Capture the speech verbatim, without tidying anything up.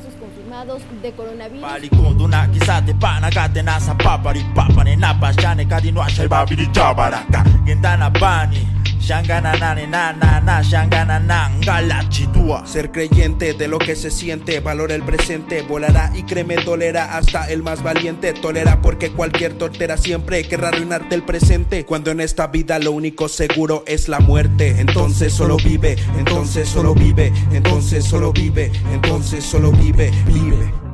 casos confirmados de coronavirus. Ser creyente de lo que se siente, valora el presente, volará y créeme dolerá hasta el más valiente. Tolera porque cualquier tortera siempre querrá arruinarte el presente, cuando en esta vida lo único seguro es la muerte. Entonces solo vive, entonces solo vive, entonces solo vive, entonces solo vive, vive.